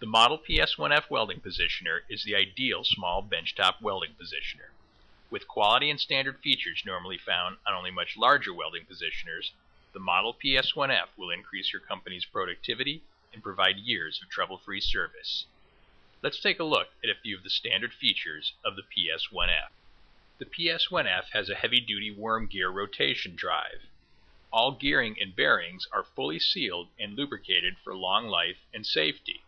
The model PS-1F welding positioner is the ideal small benchtop welding positioner, with quality and standard features normally found on only much larger welding positioners. The model PS-1F will increase your company's productivity and provide years of trouble-free service. Let's take a look at a few of the standard features of the PS-1F. The PS-1F has a heavy-duty worm gear rotation drive. All gearing and bearings are fully sealed and lubricated for long life and safety.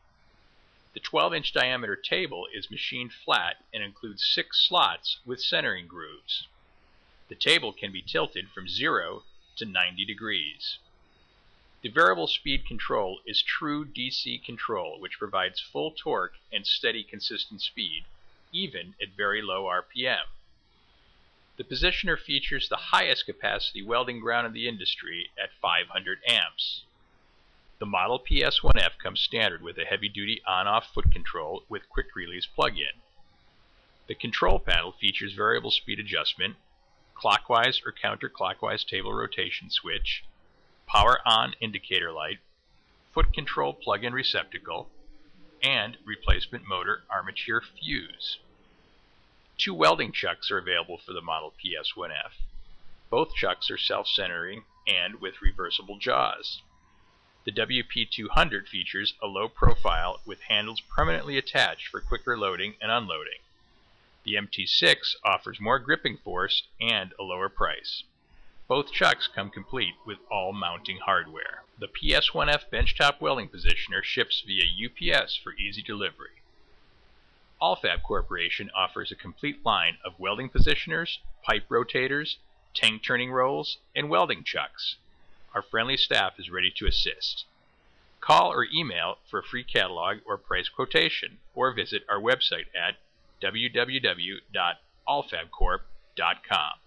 The 12-inch diameter table is machined flat and includes 6 slots with centering grooves. The table can be tilted from 0 to 90 degrees. The variable speed control is true DC control, which provides full torque and steady, consistent speed, even at very low RPM. The positioner features the highest capacity welding ground in the industry at 500 amps. The model PS-1F comes standard with a heavy-duty on-off foot control with quick-release plug-in. The control panel features variable speed adjustment, clockwise or counterclockwise table rotation switch, power on indicator light, foot control plug-in receptacle, and replacement motor armature fuse. 2 welding chucks are available for the model PS-1F. Both chucks are self-centering and with reversible jaws. The WP200 features a low profile with handles permanently attached for quicker loading and unloading. The MT6 offers more gripping force and a lower price. Both chucks come complete with all mounting hardware. The PS-1F benchtop welding positioner ships via UPS for easy delivery. All-Fab Corporation offers a complete line of welding positioners, pipe rotators, tank turning rolls, and welding chucks. Our friendly staff is ready to assist. Call or email for a free catalog or price quotation, or visit our website at www.allfabcorp.com.